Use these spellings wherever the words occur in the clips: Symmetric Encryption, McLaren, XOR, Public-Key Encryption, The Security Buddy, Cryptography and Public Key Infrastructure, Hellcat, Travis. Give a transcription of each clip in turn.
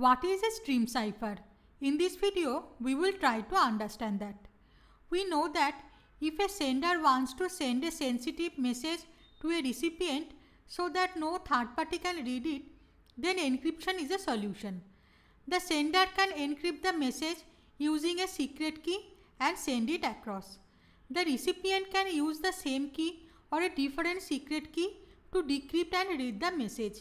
What is a stream cipher? In this video, we will try to understand that. We know that if a sender wants to send a sensitive message to a recipient so that no third party can read it, then encryption is a solution. The sender can encrypt the message using a secret key and send it across. The recipient can use the same key or a different secret key to decrypt and read the message.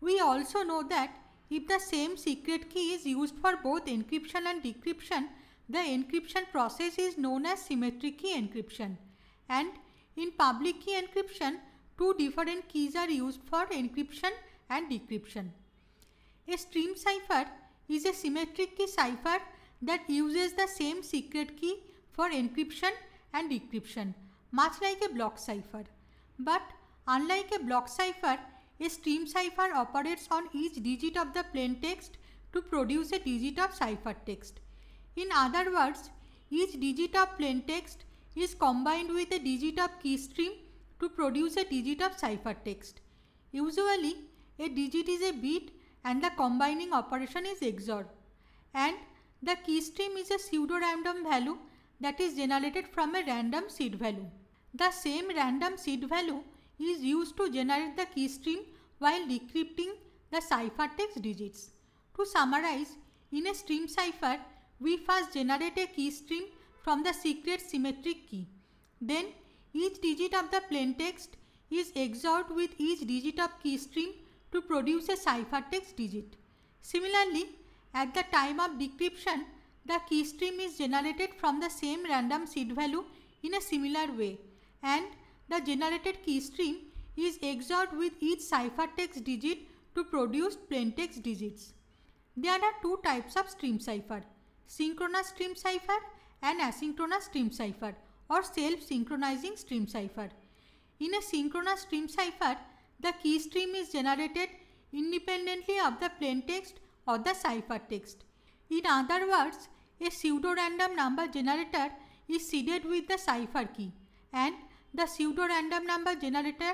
We also know that if the same secret key is used for both encryption and decryption, the encryption process is known as symmetric key encryption. And in public key encryption, two different keys are used for encryption and decryption. A stream cipher is a symmetric key cipher that uses the same secret key for encryption and decryption, much like a block cipher. But unlike a block cipher, a stream cipher operates on each digit of the plain text to produce a digit of ciphertext. In other words, each digit of plain text is combined with a digit of key stream to produce a digit of ciphertext. Usually, a digit is a bit and the combining operation is XOR. And the key stream is a pseudo-random value that is generated from a random seed value. The same random seed value is used to generate the key stream while decrypting the ciphertext digits. To summarize, in a stream cipher, we first generate a key stream from the secret symmetric key. Then, each digit of the plain text is XORed with each digit of key stream to produce a ciphertext digit. Similarly, at the time of decryption, the key stream is generated from the same random seed value in a similar way, and the generated key stream is XORed with each ciphertext digit to produce plaintext digits. There are two types of stream cipher: synchronous stream cipher and asynchronous stream cipher, or self-synchronizing stream cipher. In a synchronous stream cipher, the key stream is generated independently of the plaintext or the ciphertext. In other words, a pseudo-random number generator is seeded with the cipher key, and the pseudo-random number generator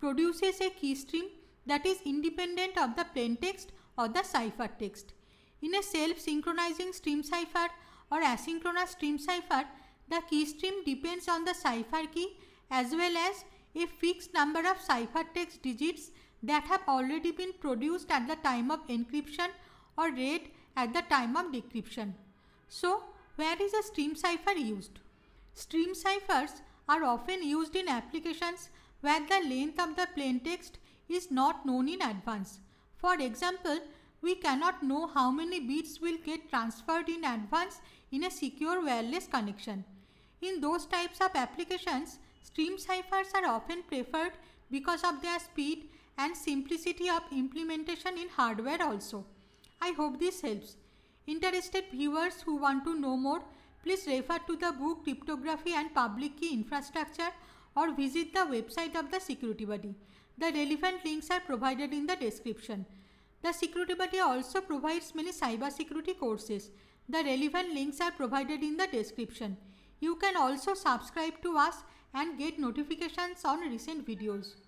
produces a key stream that is independent of the plaintext or the ciphertext. In a self-synchronizing stream cipher or asynchronous stream cipher, the key stream depends on the cipher key as well as a fixed number of ciphertext digits that have already been produced at the time of encryption or read at the time of decryption. So, where is a stream cipher used? Stream ciphers are often used in applications where the length of the plaintext is not known in advance. For example, we cannot know how many bits will get transferred in advance in a secure wireless connection. In those types of applications, stream ciphers are often preferred because of their speed and simplicity of implementation in hardware also. I hope this helps. Interested viewers who want to know more, please refer to the book Cryptography and Public Key Infrastructure or visit the website of The Security Buddy. The relevant links are provided in the description. The Security Buddy also provides many cybersecurity courses. The relevant links are provided in the description. You can also subscribe to us and get notifications on recent videos.